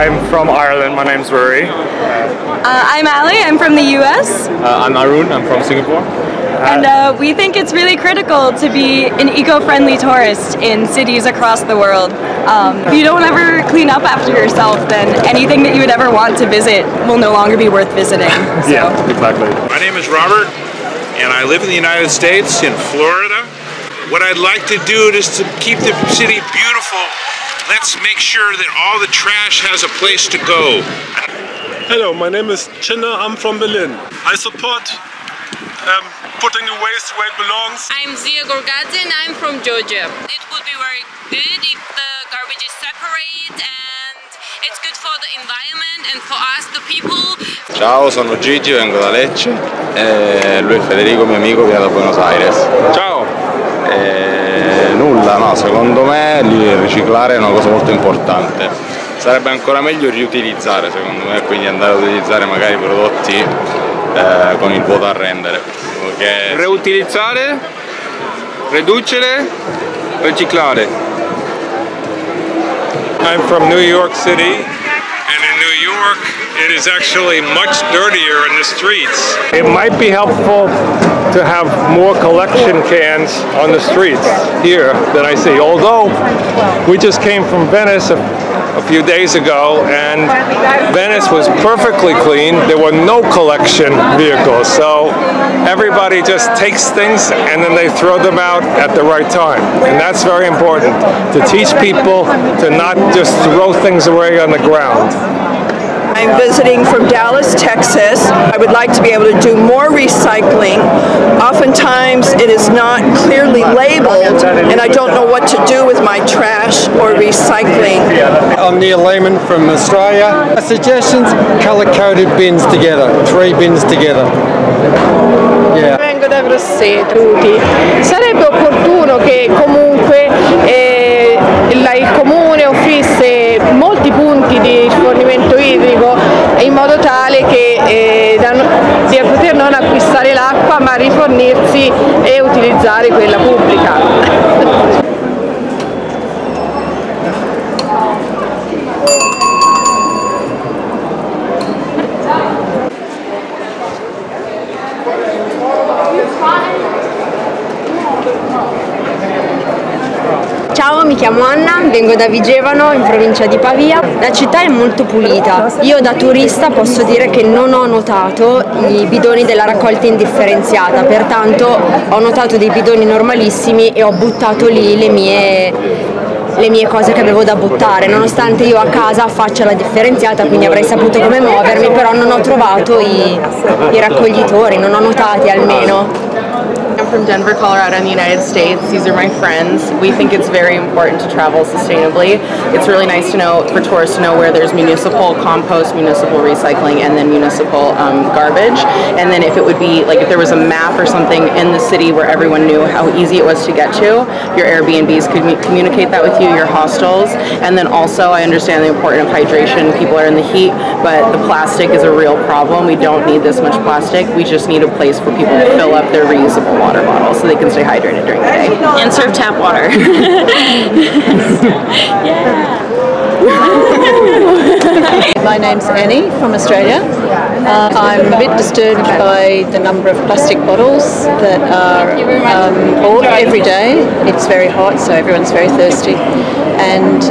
I'm from Ireland. My name's Rory. I'm Ali. I'm from the US. I'm Arun. I'm from Singapore. And we think it's really critical to be an eco-friendly tourist in cities across the world. If you don't ever clean up after yourself, then anything that you would ever want to visit will no longer be worth visiting. So. Yeah, exactly. My name is Robert, and I live in the United States, in Florida. What I'd like to do is to keep the city beautiful. Let's make sure that all the trash has a place to go. Hello, my name is Chinna. I'm from Berlin. I support putting the waste where it belongs. I'm Zia Gorgazin, I'm from Georgia. It would be very good if the garbage is separate, and it's good for the environment and for us, the people. Ciao, sono Gigi, vengo da Lecce, e lui è Federico, mio amico, viene da Buenos Aires. Ciao! Nulla, no, secondo me riciclare è una cosa molto importante. Sarebbe ancora meglio riutilizzare, secondo me, quindi andare ad utilizzare magari prodotti con il vuoto a rendere. Okay. Reutilizzare, riducere, riciclare. I'm from New York City, and in New York it is actually much dirtier in the streets. It might be helpful to have more collection cans on the streets here than I see, although we just came from Venice a few days ago, and Venice was perfectly clean. There were no collection vehicles, so everybody just takes things and then they throw them out at the right time. And that's very important, to teach people to not just throw things away on the ground. I'm visiting from Dallas, Texas. I would like to be able to do more recycling. Oftentimes it is not clearly labeled, and I don't know what to do with my trash or recycling. I'm Neil Lehman from Australia. My suggestions, color-coded bins together, 3 bins together. Yeah. Vengo da Grosseto. Sarebbe opportuno che comunque il comune offrisse molti punti di rifornimento idrico, in modo tale che di poter non acquistare l'acqua ma rifornirsi e utilizzare quella pubblica. Ciao, mi chiamo Anna, vengo da Vigevano, in provincia di Pavia. La città è molto pulita. Io da turista posso dire che non ho notato i bidoni della raccolta indifferenziata, pertanto ho notato dei bidoni normalissimi e ho buttato lì le mie cose che avevo da buttare, nonostante io a casa faccia la differenziata, quindi avrei saputo come muovermi, però non ho trovato i raccoglitori, non ho notati almeno. I'm from Denver, Colorado in the United States. These are my friends. We think it's very important to travel sustainably. It's really nice to know, for tourists to know where there's municipal compost, municipal recycling, and then municipal garbage. And then if it would be, like if there was a map or something in the city where everyone knew how easy it was to get to, your Airbnbs could communicate that with you, your hostels. And then also I understand the importance of hydration. People are in the heat, but the plastic is a real problem. We don't need this much plastic. We just need a place for people to fill up their reusable water. Water bottle so they can stay hydrated during the day. And serve tap water. Yeah. My name's Annie from Australia. I'm a bit disturbed by the number of plastic bottles that are bought every day. It's very hot, so everyone's very thirsty. And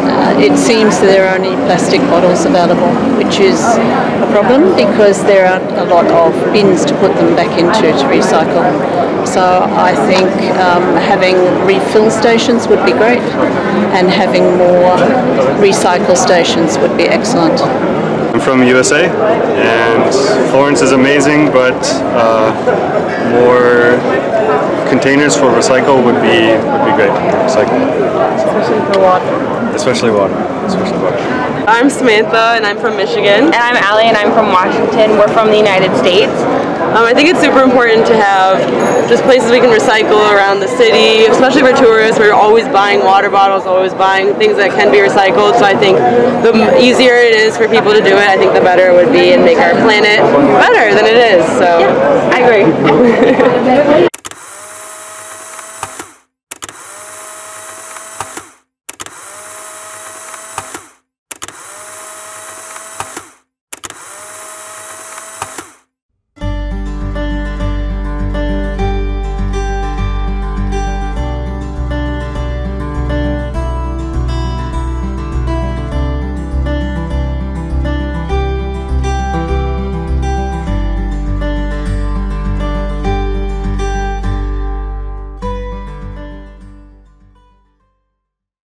it seems that there are only plastic bottles available, which is a problem because there aren't a lot of bins to put them back into to recycle. So I think having refill stations would be great, and having more recycle stations would be excellent. I'm from USA, and Florence is amazing, but more containers for recycle would be great. Recycle. Especially for water. Especially water. Especially water. I'm Samantha, and I'm from Michigan. And I'm Allie, and I'm from Washington. We're from the United States. I think it's super important to have just places we can recycle around the city, especially for tourists. We're always buying water bottles, always buying things that can be recycled. So I think the easier it is for people to do it, I think the better it would be and make our planet better than it is. So yeah, I agree.